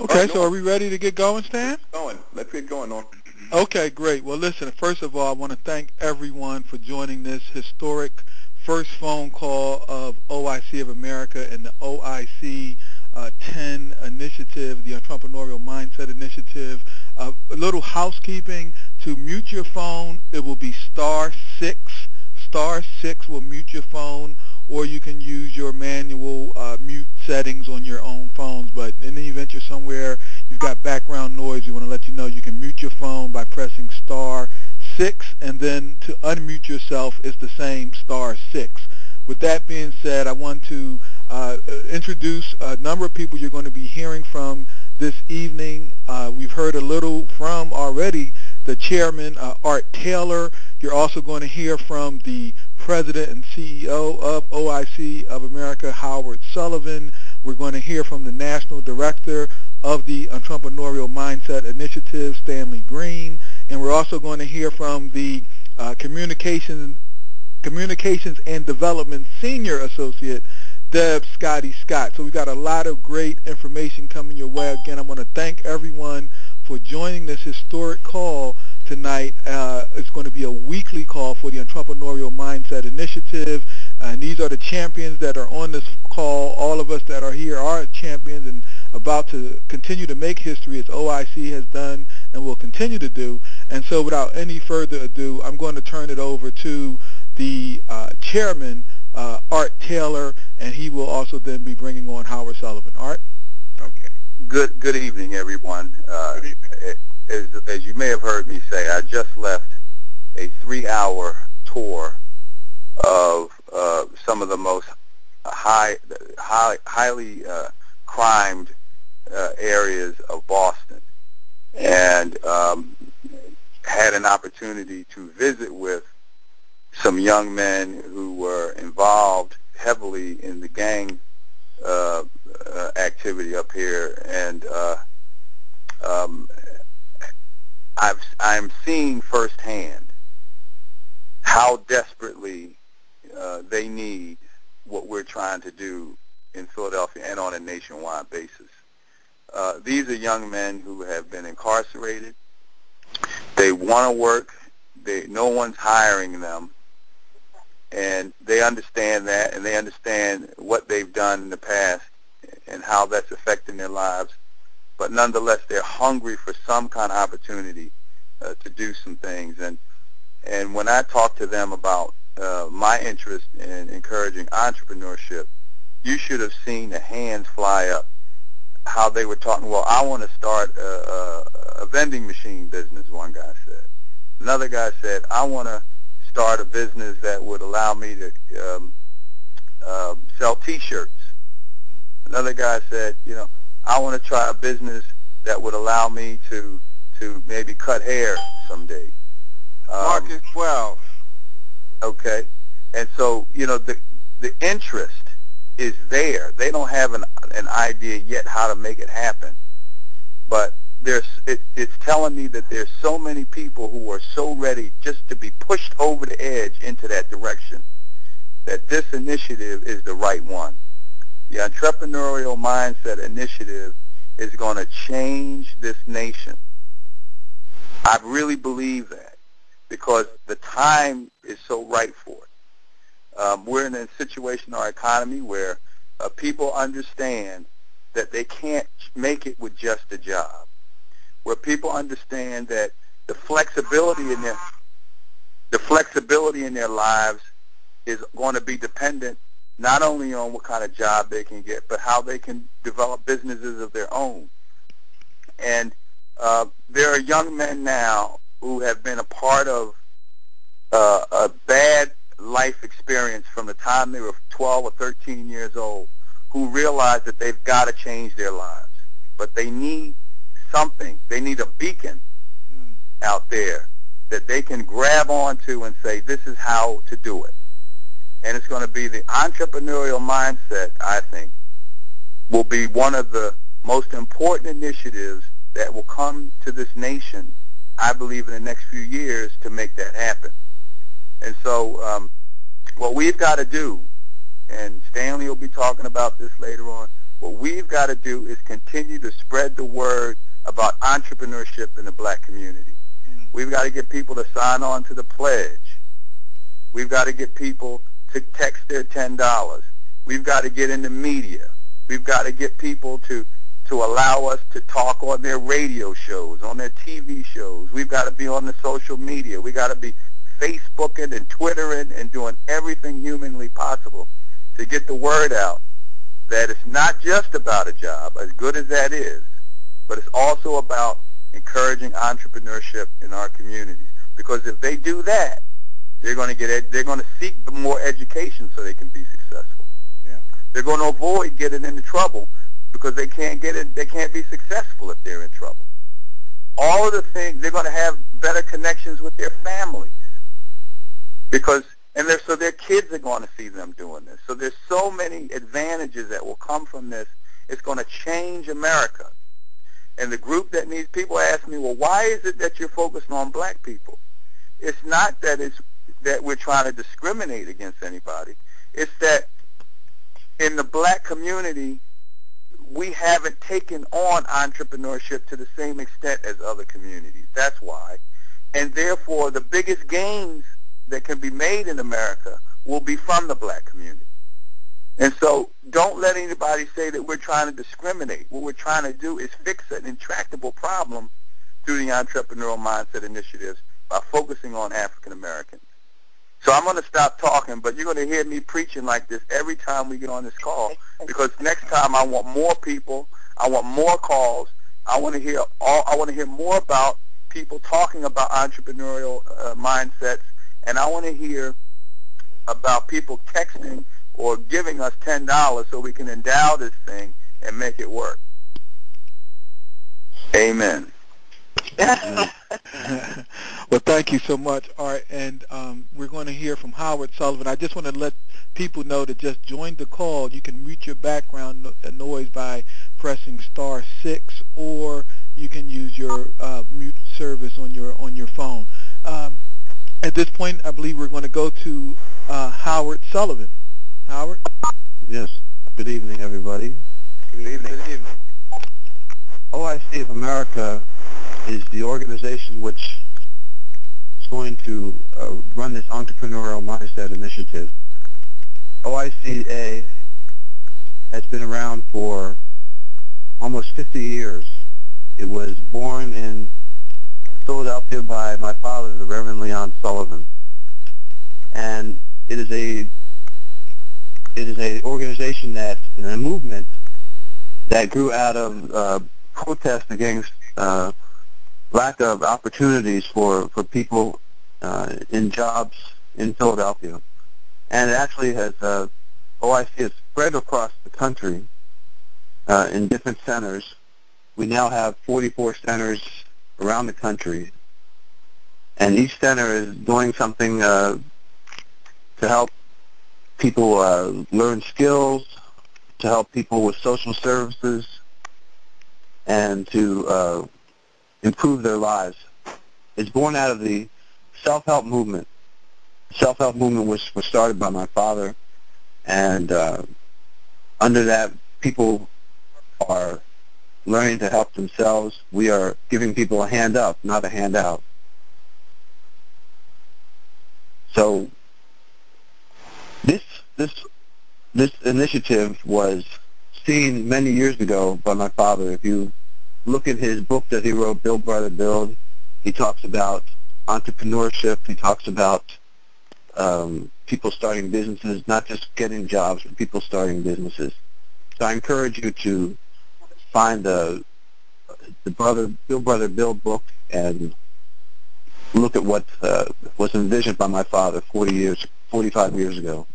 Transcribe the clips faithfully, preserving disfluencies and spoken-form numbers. Okay, so are we ready to get going, Stan? Going. Let's get going, Norm. Okay, great. Well, listen, first of all, I want to thank everyone for joining this historic first phone call of O I C of America and the O I C uh, ten initiative, the Entrepreneurial Mindset Initiative. Uh, a little housekeeping. To mute your phone, it will be star six. Star six will mute your phone, or you can use your manual uh, mute settings on your own phones. But in the event you're somewhere, you've got background noise, we want to let you know you can mute your phone by pressing star six, and then to unmute yourself, it's the same star six. With that being said, I want to uh, introduce a number of people you're going to be hearing from this evening. Uh, we've heard a little from already the chairman, uh, Art Taylor. You're also going to hear from the President and C E O of O I C of America, Howard Sullivan. We're going to hear from the National Director of the Entrepreneurial Mindset Initiative, Stanley Green. And we're also going to hear from the uh, Communications, Communications and Development Senior Associate, Deb Scotty Scott. So we've got a lot of great information coming your way. Again, I want to thank everyone for joining this historic call tonight. Uh, it's going to be a weekly call for the Entrepreneurial Mindset Initiative, and these are the champions that are on this call. All of us that are here are champions and about to continue to make history, as O I C has done and will continue to do. And so without any further ado, I'm going to turn it over to the uh, chairman, uh, Art Taylor, and he will also then be bringing on Howard Sullivan. Art? Okay. Good, good evening, everyone. Uh, good evening. It, As, as you may have heard me say, I just left a three hour tour of uh, some of the most high, high, highly uh, crimed uh, areas of Boston, and um, had an opportunity to visit with some young men who were involved heavily in the gang uh, uh, activity up here. And uh, um, I've, I'm seeing firsthand how desperately uh, they need what we're trying to do in Philadelphia and on a nationwide basis. Uh, these are young men who have been incarcerated. They want to work. They, no one's hiring them. And they understand that, and they understand what they've done in the past and how that's affecting their lives. But nonetheless, they're hungry for some kind of opportunity uh, to do some things. And and when I talk to them about uh, my interest in encouraging entrepreneurship, you should have seen the hands fly up, how they were talking. Well, I want to start a, a, a vending machine business, one guy said. Another guy said, I want to start a business that would allow me to um, uh, sell T-shirts. Another guy said, you know, I want to try a business that would allow me to to maybe cut hair someday. Um, Marcus twelve. Okay, and so you know the the interest is there. They don't have an an idea yet how to make it happen, but there's it, it's telling me that there's so many people who are so ready just to be pushed over the edge into that direction, that this initiative is the right one. The Entrepreneurial Mindset Initiative is going to change this nation. I really believe that, because the time is so right for it. Um, we're in a situation in our economy where uh, people understand that they can't make it with just a job, where people understand that the flexibility in their, the flexibility in their lives is going to be dependent not only on what kind of job they can get, but how they can develop businesses of their own. And uh, there are young men now who have been a part of uh, a bad life experience from the time they were twelve or thirteen years old, who realize that they've got to change their lives. But they need something. They need a beacon mm. out there that they can grab onto and say, this is how to do it. And it's going to be the entrepreneurial mindset, I think, will be one of the most important initiatives that will come to this nation, I believe, in the next few years to make that happen. And so um, what we've got to do, and Stanley will be talking about this later on, What we've got to do is continue to spread the word about entrepreneurship in the black community. Mm-hmm. We've got to get people to sign on to the pledge. We've got to get people to text their ten dollars. We've got to get in the media. We've got to get people to, to allow us to talk on their radio shows, on their T V shows. We've got to be on the social media. We've got to be Facebooking and Twittering and doing everything humanly possible to get the word out that it's not just about a job, as good as that is, but it's also about encouraging entrepreneurship in our communities. Because if they do that, they're going to get they're going to seek more education so they can be successful. Yeah. They're going to avoid getting into trouble because they can't get in, they can't be successful if they're in trouble. All of the things, they're going to have better connections with their families because and they're, so their kids are going to see them doing this. So there's so many advantages that will come from this. It's going to change America. And the group that needs, people ask me, well, why is it that you're focusing on black people? It's not that it's that we're trying to discriminate against anybody. It's that in the black community, we haven't taken on entrepreneurship to the same extent as other communities. That's why. And therefore, the biggest gains that can be made in America will be from the black community. And so don't let anybody say that we're trying to discriminate. What we're trying to do is fix an intractable problem through the Entrepreneurial Mindset Initiatives by focusing on African Americans. So I'm going to stop talking, but you're going to hear me preaching like this every time we get on this call, because next time I want more people, I want more calls, I want to hear all, I want to hear more about people talking about entrepreneurial uh, mindsets. And I want to hear about people texting or giving us ten dollars so we can endow this thing and make it work. Amen. Well, thank you so much, Art. And um, we're going to hear from Howard Sullivan. I just want to let people know that just joined the call. You can mute your background no noise by pressing star six, or you can use your uh, mute service on your on your phone. Um, At this point, I believe we're going to go to uh, Howard Sullivan. Howard? Yes. Good evening, everybody. Good evening. Good evening. O I C of America is the organization which is going to uh, run this Entrepreneurial Mindset Initiative. O I C A has been around for almost fifty years. It was born in Philadelphia by my father, the Reverend Leon Sullivan, and it is a it is a organization that and a movement that grew out of uh, protest against uh, lack of opportunities for for people uh, in jobs in Philadelphia, and it actually has uh, O I C has spread across the country uh, in different centers. We now have forty-four centers around the country, and each center is doing something uh, to help people uh, learn skills, to help people with social services, and to uh, improve their lives. It's born out of the self-help movement. Self-help movement was, was started by my father, and uh, under that, people are learning to help themselves. We are giving people a hand up, not a handout. So this this this initiative was seen many years ago by my father. If you look at his book that he wrote, Build, Brother Build, he talks about entrepreneurship. He talks about um, people starting businesses, not just getting jobs, but people starting businesses. So I encourage you to find the the brother Bill Brother Build book and look at what uh, was envisioned by my father forty years, forty-five years ago.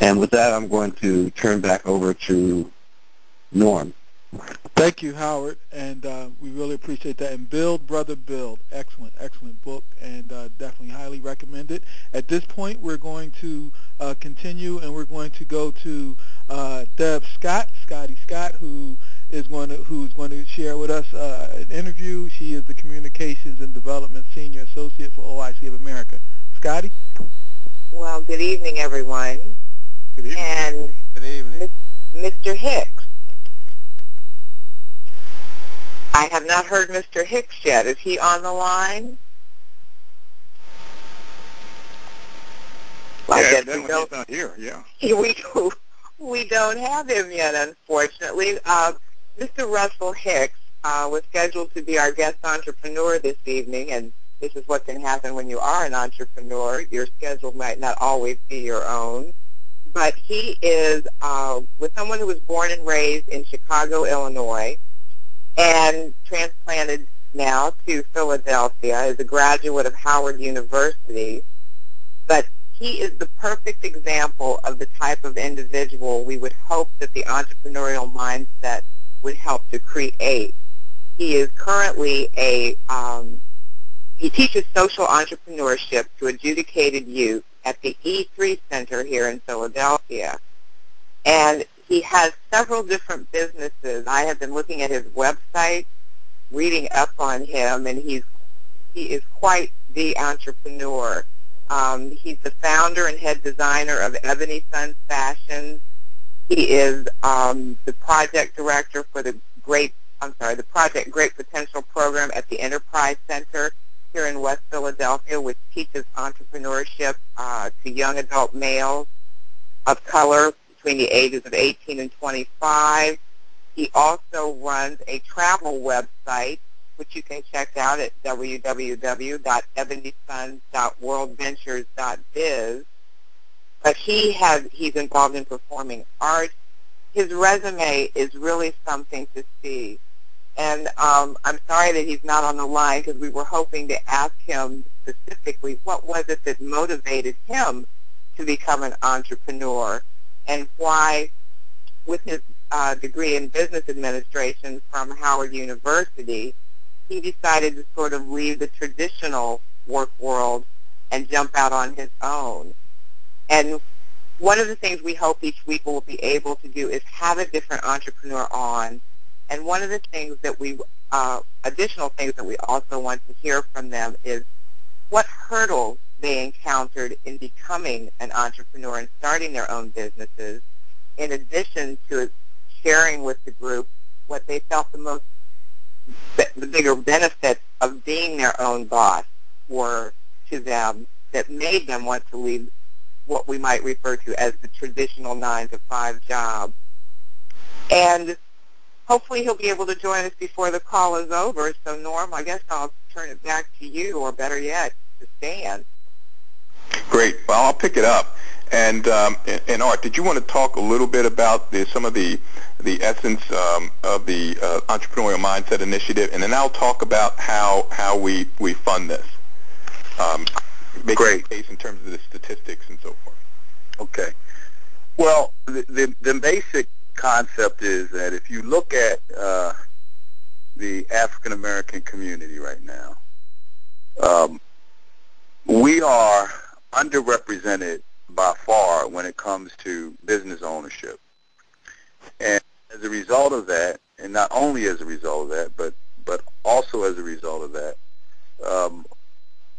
And with that, I'm going to turn back over to Norm. Thank you, Howard, and uh, we really appreciate that. And Build Brother Build, excellent, excellent book, and uh, definitely highly recommend it. At this point, we're going to uh, continue, and we're going to go to uh, Deb Scott, Scotty Scott, who is going to who's going to share with us uh, an interview. She is the Communications and Development Senior Associate for O I C of America. Scotty. Well, good evening, everyone. Good evening. And good evening. Mister Hicks. I have not heard Mister Hicks yet. Is he on the line? Well, yeah, I guess we don't, not here, yeah. We, we don't have him yet, unfortunately. Uh, Mister Russell Hicks uh, was scheduled to be our guest entrepreneur this evening, and this is what can happen when you are an entrepreneur. Your schedule might not always be your own. But he is uh, with someone who was born and raised in Chicago, Illinois, and transplanted now to Philadelphia, is a graduate of Howard University. But he is the perfect example of the type of individual we would hope that the entrepreneurial mindset would help to create. He is currently a, um, he teaches social entrepreneurship to adjudicated youth at the E three Center here in Philadelphia. And he has several different businesses. I have been looking at his website, reading up on him, and he's he is quite the entrepreneur. Um, he's the founder and head designer of Ebony Suns Fashions. He is um, the project director for the Great I'm sorry, the Project Great Potential program at the Enterprise Center here in West Philadelphia, which teaches entrepreneurship uh, to young adult males of color between the ages of eighteen and twenty-five. He also runs a travel website, which you can check out at w w w dot ebony suns dot world ventures dot biz. But he has, he's involved in performing arts. His resume is really something to see. And um, I'm sorry that he's not on the line because we were hoping to ask him specifically what was it that motivated him to become an entrepreneur and why, with his uh, degree in business administration from Howard University, he decided to sort of leave the traditional work world and jump out on his own. And one of the things we hope each week we'll be able to do is have a different entrepreneur on. And one of the things that we, uh, additional things that we also want to hear from them is what hurdles they encountered in becoming an entrepreneur and starting their own businesses, in addition to sharing with the group what they felt the most, the bigger benefits of being their own boss were to them that made them want to leave what we might refer to as the traditional nine to five job. And hopefully he'll be able to join us before the call is over. So, Norm, I guess I'll turn it back to you, or better yet, to Stan. Great. Well, I'll pick it up. And, um, and, and Art, did you want to talk a little bit about the, some of the, the essence um, of the uh, Entrepreneurial Mindset Initiative? And then I'll talk about how, how we, we fund this. Um, Great. A case in terms of the statistics and so forth. Okay. Well, the, the, the basic concept is that if you look at uh, the African American community right now, um, we are underrepresented by far when it comes to business ownership. And as a result of that, and not only as a result of that, but, but also as a result of that, um,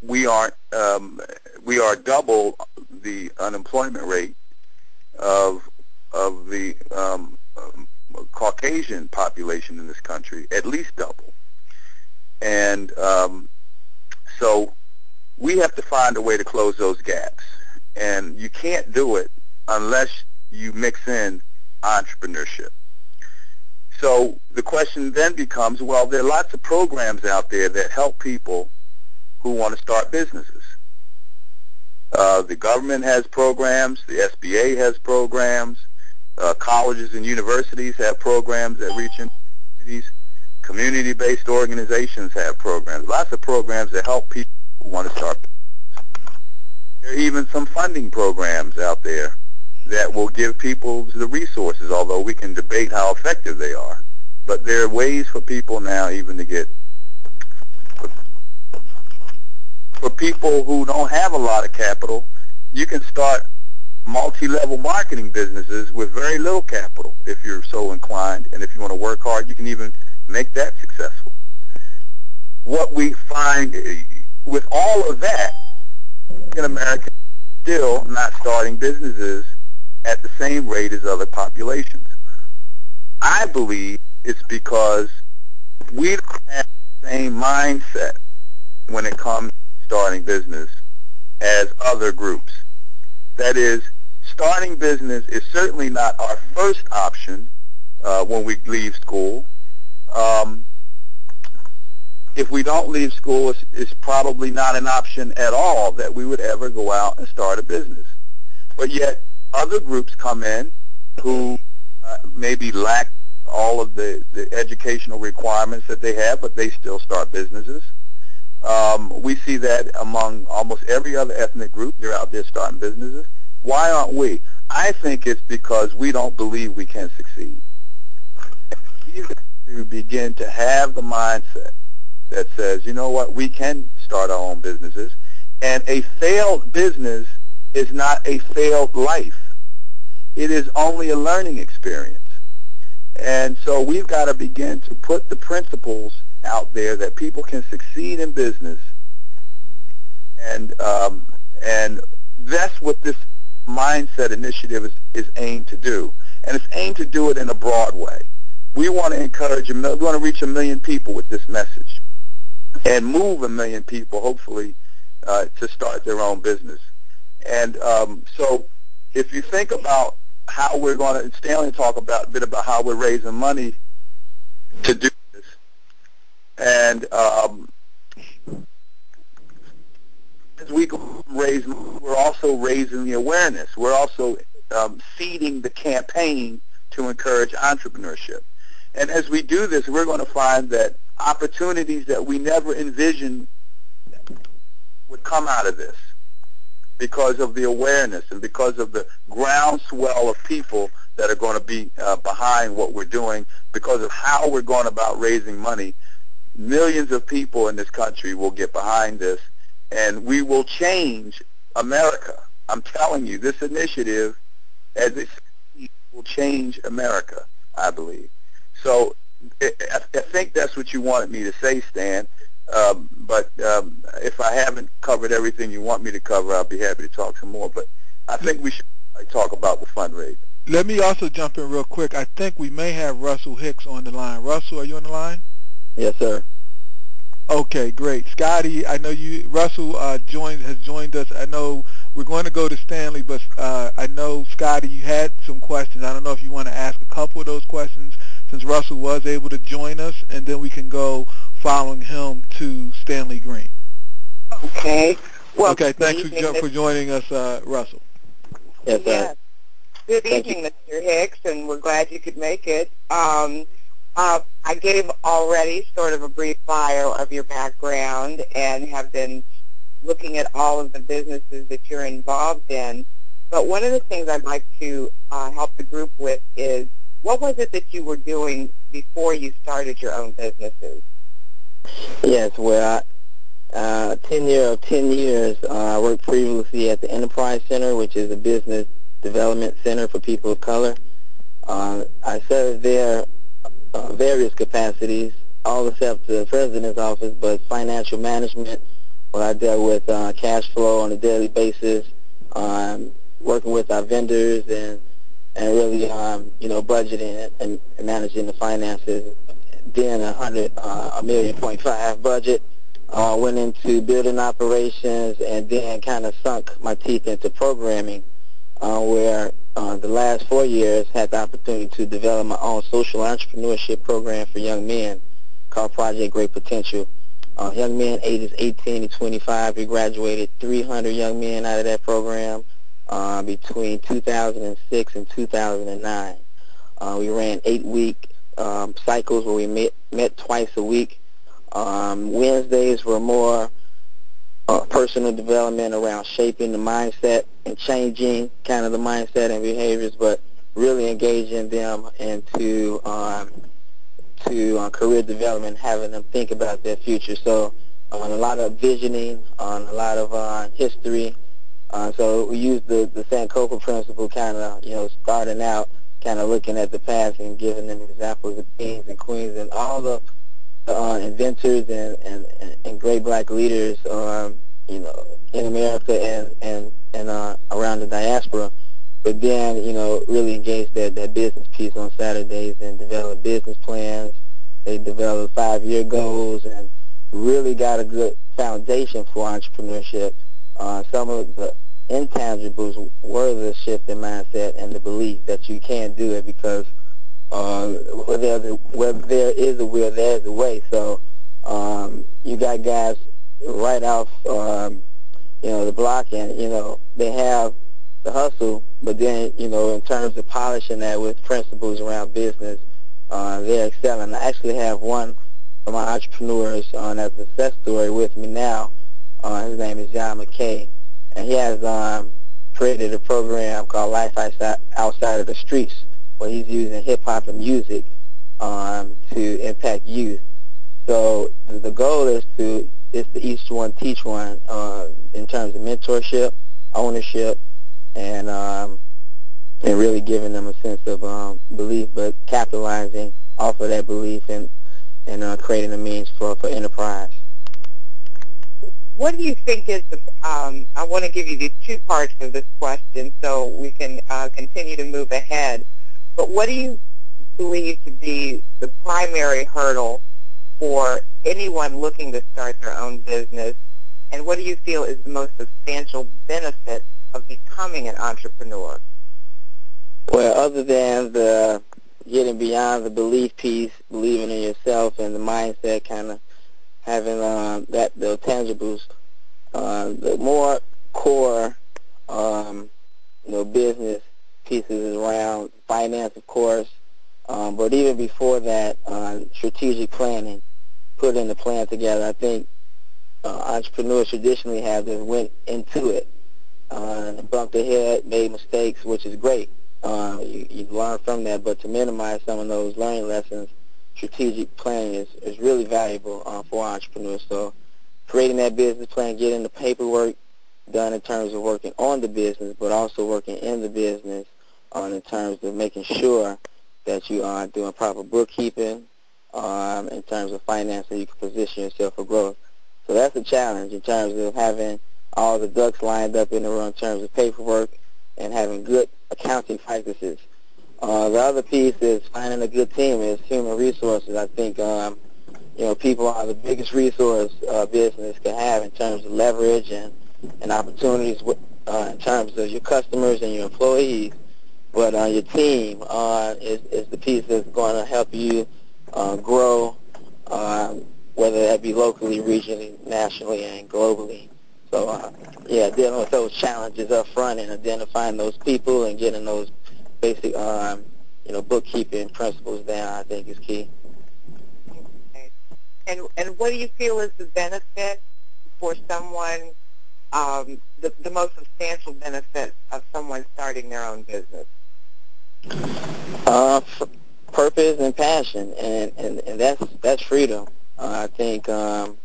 we are um, we are double the unemployment rate of of the um, um, Caucasian population in this country, at least double. And um, so we have to find a way to close those gaps. And you can't do it unless you mix in entrepreneurship. So the question then becomes, well, there are lots of programs out there that help people who want to start businesses. Uh, the government has programs, the S B A has programs, Uh, colleges and universities have programs that reach into communities. Community-based organizations have programs. Lots of programs that help people who want to start businesses. There are even some funding programs out there that will give people the resources, although we can debate how effective they are. But there are ways for people now even to get... For people who don't have a lot of capital, you can start multi-level marketing businesses with very little capital if you're so inclined, and if you want to work hard, you can even make that successful. What we find with all of that, African Americans still not starting businesses at the same rate as other populations. I believe it's because we don't have the same mindset when it comes to starting business as other groups. That is, starting business is certainly not our first option uh, when we leave school. Um, if we don't leave school, it's, it's probably not an option at all that we would ever go out and start a business. But yet, other groups come in who uh, maybe lack all of the, the educational requirements that they have, but they still start businesses. Um, we see that among almost every other ethnic group. They're out there starting businesses. Why aren't we? I think it's because we don't believe we can succeed. We have to begin to have the mindset that says, you know what, we can start our own businesses. And a failed business is not a failed life. It is only a learning experience. And so we've got to begin to put the principles out there that people can succeed in business. And um, and that's what this mindset initiative is, is aimed to do. And it's aimed to do it in a broad way. We want to encourage, we want to reach a million people with this message and move a million people, hopefully, uh, to start their own business. And um, so if you think about how we're going to, Stanley talk about a bit about how we're raising money to do this. And um, as we raise money, we're also raising the awareness. We're also um, seeding the campaign to encourage entrepreneurship. And as we do this, we're going to find that opportunities that we never envisioned would come out of this, because of the awareness and because of the groundswell of people that are going to be uh, behind what we're doing, because of how we're going about raising money. Millions of people in this country will get behind this, and we will change America. I'm telling you, this initiative, as it will change America, I believe. So I think that's what you wanted me to say, Stan. Um, but um, if I haven't covered everything you want me to cover, I'll be happy to talk some more. But I think we should talk about the fundraising. Let me also jump in real quick. I think we may have Russell Hicks on the line. Russell, are you on the line? Yes, sir. Okay, great. Scotty, I know you. Russell uh, joined has joined us. I know we're going to go to Stanley, but uh, I know, Scotty, you had some questions. I don't know if you want to ask a couple of those questions, since Russell was able to join us, and then we can go following him to Stanley Green. Okay. Well, okay, thanks for, jo for joining us, uh, Russell. Yes, yes. Good Thank evening, you. Mister Hicks, and we're glad you could make it. Um, uh, I gave already sort of a brief bio of your background and have been looking at all of the businesses that you're involved in, but one of the things I'd like to uh, help the group with is, what was it that you were doing before you started your own businesses? Yes, well, I, uh, tenure of ten years, uh, I worked previously at the Enterprise Center, which is a business development center for people of color. Uh, I served there uh, various capacities, all except the president's office, but financial management, where I dealt with uh, cash flow on a daily basis, um, working with our vendors and and really, um, you know, budgeting and, and managing the finances. Then a hundred, uh, a million point five budget. Uh, went into building operations, and then kind of sunk my teeth into programming, uh, where uh, the last four years had the opportunity to develop my own social entrepreneurship program for young men called Project Great Potential. Uh, young men ages eighteen to twenty-five. We graduated three hundred young men out of that program. Uh, between two thousand six and two thousand nine. Uh, we ran eight-week um, cycles where we met, met twice a week. Um, Wednesdays were more uh, personal development around shaping the mindset and changing kind of the mindset and behaviors, but really engaging them into um, to, uh, career development, having them think about their future. So on um, a lot of visioning, on um, a lot of uh, history. Uh, so we use the, the Sankofa principle, kind of, you know, starting out, kind of looking at the past and giving them examples of kings and queens and all the uh, inventors and, and, and great black leaders, um, you know, in America and, and, and uh, around the diaspora. But then, you know, really engage that, that business piece on Saturdays and develop business plans. They develop five-year goals and really got a good foundation for entrepreneurship. Uh, some of the intangibles were the shift in mindset and the belief that you can do it, because uh, where, there's a, where there is a will, there is a way. So um, you got guys right off, um, you know, the block, and, you know, they have the hustle, but then, you know, in terms of polishing that with principles around business, uh, they're excelling. I actually have one of my entrepreneurs on as a success story with me now. Uh, his name is John McKay, and he has um, created a program called Life Outside of the Streets, where he's using hip-hop and music um, to impact youth. So the goal is to, is to each one teach one uh, in terms of mentorship, ownership, and um, and really giving them a sense of um, belief, but capitalizing off of that belief and, and uh, creating a means for, for enterprise. What do you think is the, um, I want to give you these two parts of this question so we can uh, continue to move ahead, but what do you believe to be the primary hurdle for anyone looking to start their own business, and what do you feel is the most substantial benefit of becoming an entrepreneur? Well, other than the getting beyond the belief piece, believing in yourself and the mindset, kind of having um, that the tangibles, uh, the more core, um, you know, business pieces around finance, of course, um, but even before that, uh, strategic planning, putting the plan together. I think uh, entrepreneurs traditionally have this went into it, uh, bumped their head, made mistakes, which is great. Uh, you, you learn from that, but to minimize some of those learning lessons, strategic planning is, is really valuable uh, for entrepreneurs. So creating that business plan, getting the paperwork done in terms of working on the business, but also working in the business on in terms of making sure that you are doing proper bookkeeping um, in terms of finance, so you can position yourself for growth. So that's a challenge in terms of having all the ducks lined up in the row in terms of paperwork and having good accounting practices. Uh, the other piece is finding a good team is human resources. I think, um, you know, people are the biggest resource uh, business can have in terms of leverage and, and opportunities with, uh, in terms of your customers and your employees. But uh, your team uh, is, is the piece that's going to help you uh, grow, uh, whether that be locally, regionally, nationally, and globally. So, uh, yeah, dealing with those challenges up front and identifying those people and getting those basic, um, you know, bookkeeping principles down, I think, is key. Okay. And and what do you feel is the benefit for someone, um, the, the most substantial benefit of someone starting their own business? Uh, purpose and passion, and, and, and that's, that's freedom. Uh, I think, um,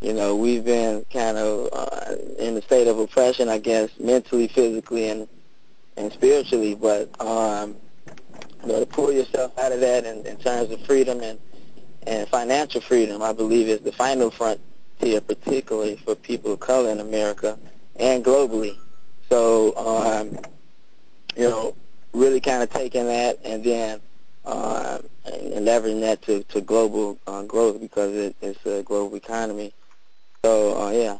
you know, we've been kind of uh, in a state of oppression, I guess, mentally, physically, and and spiritually, but um, you know, to pull yourself out of that in, in terms of freedom and, and financial freedom, I believe, is the final frontier, particularly for people of color in America and globally. So, um, you know, really kind of taking that and then uh, and leveraging that to, to global uh, growth, because it, it's a global economy. So, uh, yeah.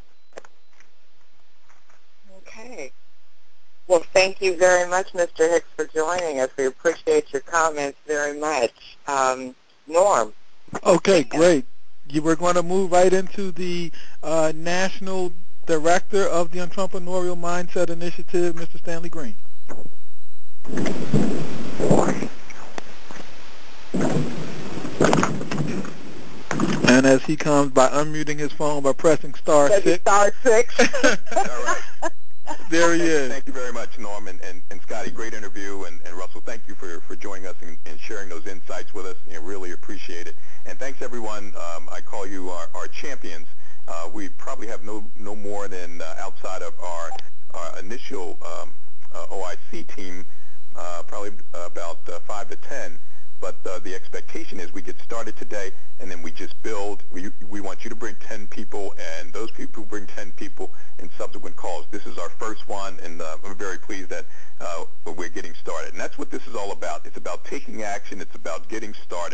Okay. Well, thank you very much, Mister Hicks, for joining us. We appreciate your comments very much. Um, Norm. Okay, great. You were going to move right into the uh, National Director of the Entrepreneurial Mindset Initiative, Mister Stanley Green. And as he comes by unmuting his phone by pressing star six. Pressing star six. All right. There he is. Thank you very much, Norm and, and, and Scotty. Great interview. And, and Russell, thank you for, for joining us and, and sharing those insights with us. You know, really appreciate it. And thanks, everyone. Um, I call you our, our champions. Uh, we probably have no no more than uh, outside of our, our initial um, uh, O I C team, uh, probably about uh, five to ten. But uh, the expectation is we get started today, and then we just build. We, we want you to bring ten people, and those people bring ten people in subsequent calls. This is our first one, and uh, I'm very pleased that uh, we're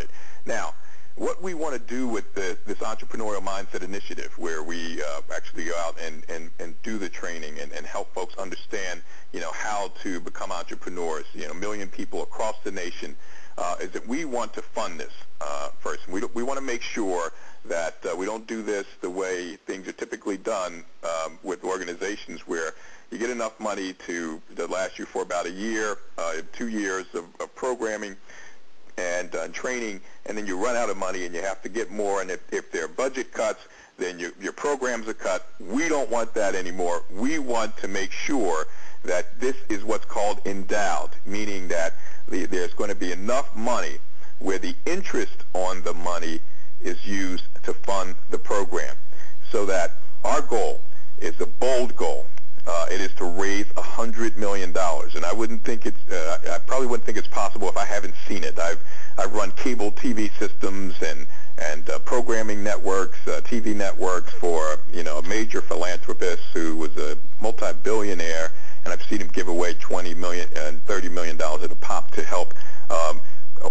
started. Now, what we want to do with the, this Entrepreneurial Mindset Initiative, where we uh, actually go out and, and, and do the training and, and help folks understand, you know, how to become entrepreneurs, you know, a million people across the nation, uh, is that we want to fund this uh, first. We, we want to make sure that uh, we don't do this the way things are typically done um, with organizations where you get enough money to, to last you for about a year, uh, two years of, of programming and uh, training, and then you run out of money and you have to get more, and if, if there are budget cuts, then you, your programs are cut. We don't want that anymore. We want to make sure that this is what's called endowed, meaning that the, there's going to be enough money where the interest on the money is used to fund the program, so that our goal is a bold goal. Uh, it is to raise a hundred million dollars, and I wouldn't think it's. Uh, I probably wouldn't think it's possible if I haven't seen it. I've I've run cable T V systems and and uh, programming networks, uh, T V networks for you know a major philanthropist who was a multi-billionaire, and I've seen him give away twenty million and thirty million dollars at a pop to help um,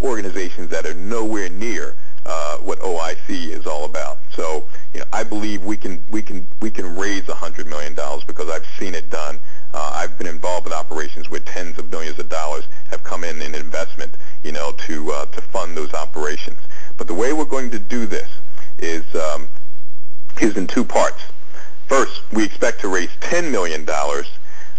organizations that are nowhere near Uh, what O I C is all about. So, you know, I believe we can we can we can raise a hundred million dollars because I've seen it done. Uh, I've been involved in operations where tens of millions of dollars have come in in investment, you know, to uh, to fund those operations. But the way we're going to do this is um, is in two parts. First, we expect to raise ten million dollars,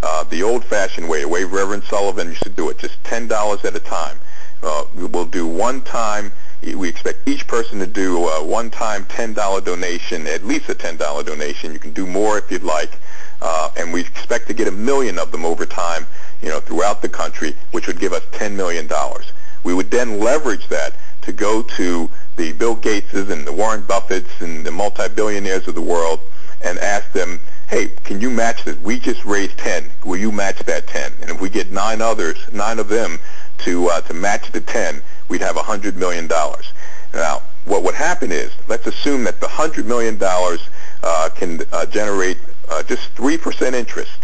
uh, the old-fashioned way, the way Reverend Sullivan used to do it, just ten dollars at a time. Uh, we'll do one time. We expect each person to do a one-time ten dollar donation, at least a ten dollar donation. You can do more if you'd like, uh, and we expect to get a million of them over time, you know, throughout the country, which would give us ten million dollars. We would then leverage that to go to the Bill Gateses and the Warren Buffetts and the multi-billionaires of the world and ask them, hey, can you match this? We just raised ten. Will you match that ten? And if we get nine others, nine of them, to uh, to match the ten, we'd have a hundred million dollars. Now, what would happen is, let's assume that the a hundred million dollars uh, can uh, generate uh, just three percent interest.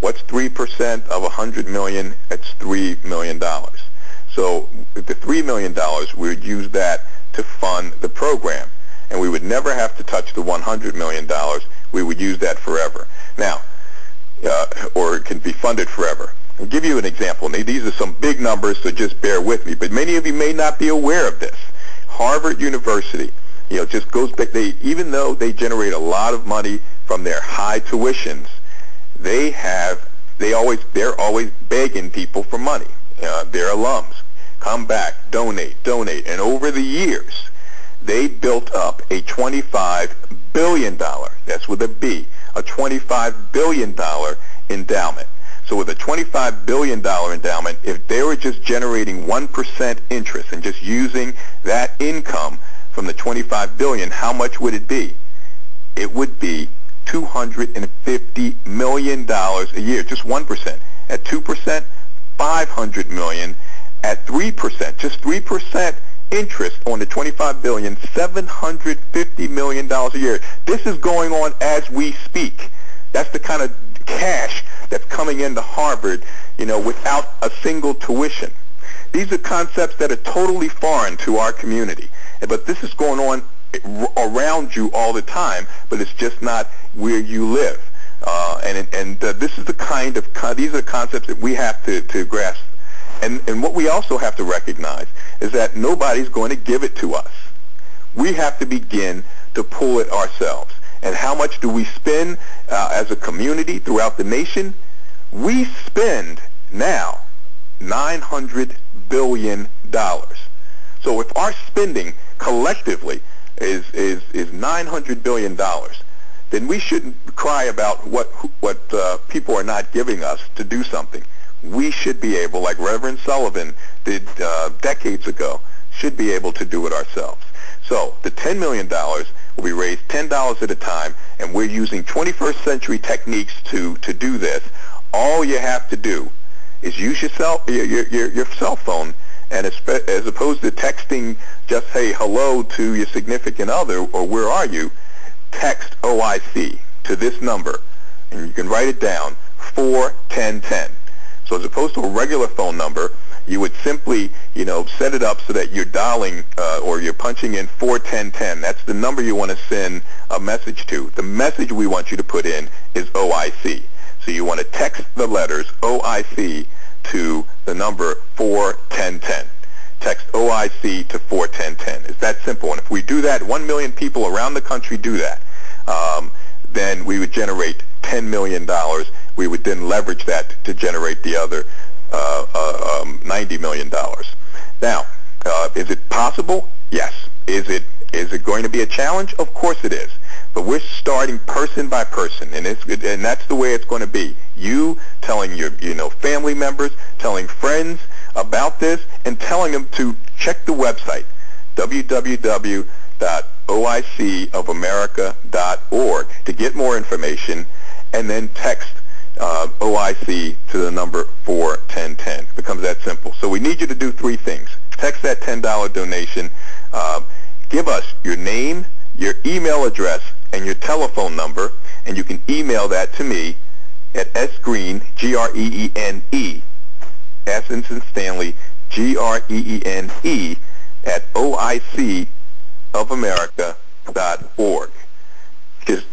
What's three percent of a hundred million dollars? That's three million dollars. So with the three million dollars, we would use that to fund the program, and we would never have to touch the a hundred million dollars. We would use that forever. Now, uh, or it can be funded forever. I'll give you an example. These are some big numbers, so just bear with me. But many of you may not be aware of this. Harvard University, you know, just goes back. They, even though they generate a lot of money from their high tuitions, they have, they always, they're always begging people for money. Uh, their alums, come back, donate, donate. And over the years, they built up a twenty-five billion dollars. That's with a B. A twenty-five billion dollars endowment. So with a twenty-five billion dollars endowment, if they were just generating one percent interest and just using that income from the twenty-five billion dollars, how much would it be? It would be two hundred fifty million dollars a year, just one percent. At two percent, five hundred million dollars. At three percent, just three percent interest on the twenty-five billion dollars, seven hundred fifty million dollars a year. This is going on as we speak. That's the kind of cash that's coming into Harvard, you know, without a single tuition. These are concepts that are totally foreign to our community, but this is going on around you all the time, but it's just not where you live. Uh, and and uh, this is the kind of, con these are the concepts that we have to, to grasp. And, and what we also have to recognize is that nobody's going to give it to us. We have to begin to pull it ourselves. And how much do we spend uh, as a community throughout the nation? We spend now nine hundred billion dollars. So if our spending collectively is, is, is nine hundred billion dollars, then we shouldn't cry about what, what uh, people are not giving us to do something. We should be able, like Reverend Sullivan did uh, decades ago, should be able to do it ourselves. So the ten million dollars will be raised ten dollars at a time, and we're using twenty-first century techniques to, to do this. All you have to do is use your cell, your, your, your cell phone, and as, as opposed to texting just, hey, hello to your significant other, or where are you, text O I C to this number, and you can write it down, four ten ten. So as opposed to a regular phone number, you would simply, you know, set it up so that you're dialing uh, or you're punching in four ten ten. That's the number you want to send a message to. The message we want you to put in is O I C. So you want to text the letters O I C to the number four ten ten. Text O I C to four ten ten. It's that simple. And if we do that, one million people around the country do that, um, then we would generate ten million dollars. We would then leverage that to generate the other uh, uh, um, ninety million dollars. Now, uh, is it possible? Yes. Is it, is it going to be a challenge? Of course it is. But we're starting person by person, and it's and that's the way it's going to be. You telling your you know family members, telling friends about this, and telling them to check the website, w w w dot o i c of america dot org, to get more information, and then text uh, O I C to the number four ten ten. It becomes that simple. So we need you to do three things. Text that ten dollar donation. Uh, give us your name, your email address, and your telephone number, and you can email that to me at sgreen, G R E E N E, S as in Stanley, G R E E N E, at O I C of America dot org.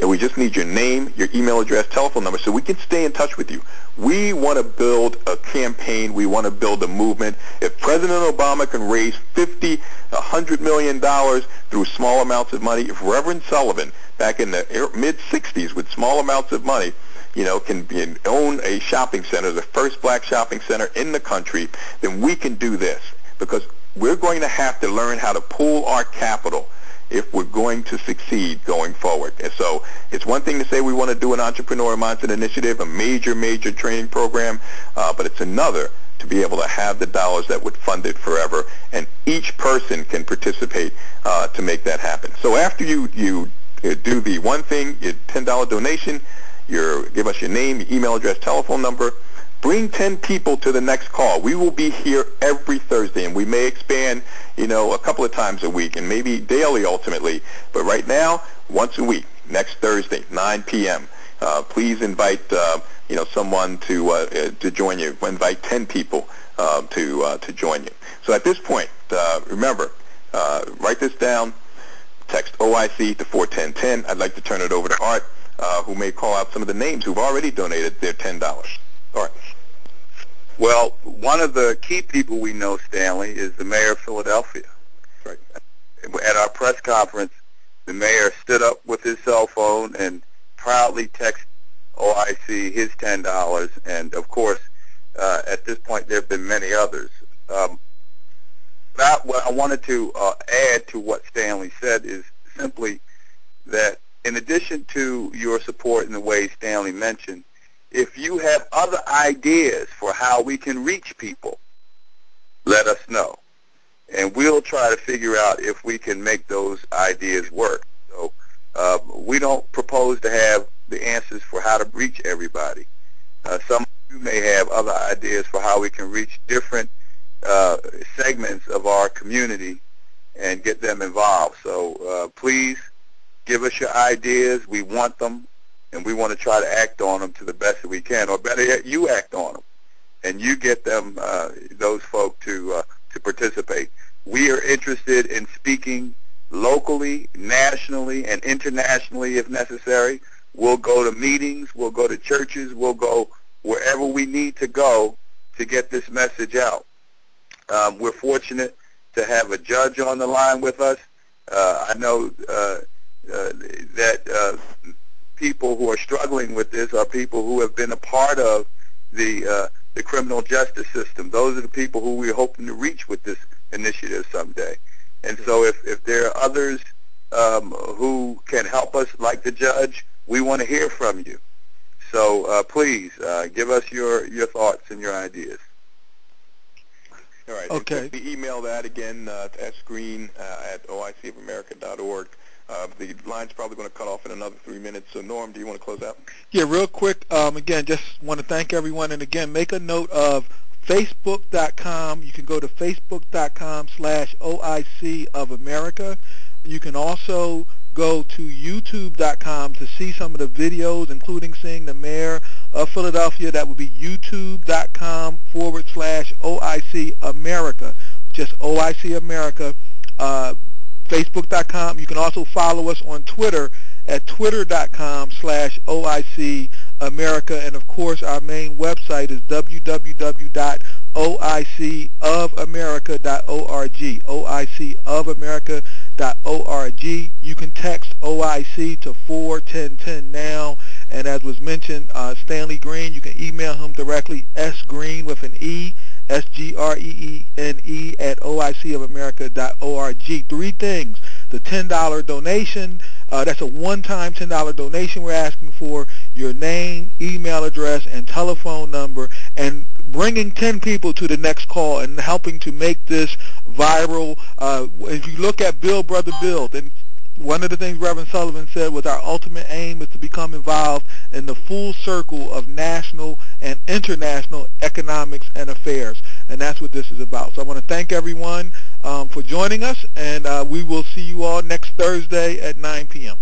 We just need your name, your email address, telephone number, so we can stay in touch with you. We want to build a campaign. We want to build a movement. If President Obama can raise fifty, one hundred million dollars through small amounts of money, if Reverend Sullivan, back in the mid sixties with small amounts of money, you know, can, can own a shopping center, the first black shopping center in the country, then we can do this, because we're going to have to learn how to pool our capital if we're going to succeed going forward. And so it's one thing to say we want to do an Entrepreneurial Mindset Initiative, a major, major training program, uh, but it's another to be able to have the dollars that would fund it forever, and each person can participate uh, to make that happen. So after you, you do the one thing, your ten dollar donation, your, give us your name, your email address, telephone number, bring ten people to the next call. We will be here every Thursday, and we may expand, you know, a couple of times a week and maybe daily ultimately. But right now, once a week, next Thursday, nine p m Uh, please invite, uh, you know, someone to uh, to join you. Invite ten people uh, to uh, to join you. So at this point, uh, remember, uh, write this down. Text O I C to four ten ten. I'd like to turn it over to Art, uh, who may call out some of the names who've already donated their ten dollars. Art. Well, one of the key people we know, Stanley, is the mayor of Philadelphia. Right. At our press conference, the mayor stood up with his cell phone and proudly texted O I C his ten dollars, and, of course, uh, at this point, there have been many others. Um, that, what I wanted to uh, add to what Stanley said is simply that in addition to your support in the way Stanley mentioned, if you have other ideas for how we can reach people, let us know. And we'll try to figure out if we can make those ideas work. So uh, we don't propose to have the answers for how to reach everybody. Uh, some of you may have other ideas for how we can reach different uh, segments of our community and get them involved. So uh, please give us your ideas. We want them. And we want to try to act on them to the best that we can, or better yet, you act on them, and you get them, uh, those folk, to uh, to participate. We are interested in speaking locally, nationally, and internationally if necessary. We'll go to meetings, we'll go to churches, we'll go wherever we need to go to get this message out. Um, we're fortunate to have a judge on the line with us. Uh, I know uh, uh, that. Uh, people who are struggling with this are people who have been a part of the uh, the criminal justice system. Those are the people who we're hoping to reach with this initiative someday. And so if, if there are others um, who can help us, like the judge, we want to hear from you. So uh, please uh, give us your, your thoughts and your ideas. All right. Okay. The email that again uh, to sgreen uh, at O I C of America dot org. Uh, the line's probably going to cut off in another three minutes. So, Norm, do you want to close out? Yeah, real quick. Um, again, just want to thank everyone. And, again, make a note of Facebook dot com. You can go to Facebook dot com slash O I C of America. You can also go to YouTube dot com to see some of the videos, including seeing the mayor of Philadelphia. That would be youtube.com forward slash OIC America. Just O I C America. Uh, Facebook dot com. You can also follow us on Twitter at twitter.com slash OIC America. And, of course, our main website is w w w dot o i c of america dot org. O I C of America dot org. You can text O I C to four ten ten now. And as was mentioned, uh, Stanley Green, you can email him directly, sgreen with an E, S G R E E N E at O I C of America dot org. Three things. The ten dollar donation, uh, that's a one-time ten dollar donation we're asking for, your name, email address, and telephone number, and bringing ten people to the next call and helping to make this viral. Uh, if you look at Build, Brother Build, and one of the things Reverend Sullivan said was our ultimate aim is to become involved in the full circle of national and international economics and affairs. And that's what this is about. So I want to thank everyone um, for joining us, and uh, we will see you all next Thursday at nine p m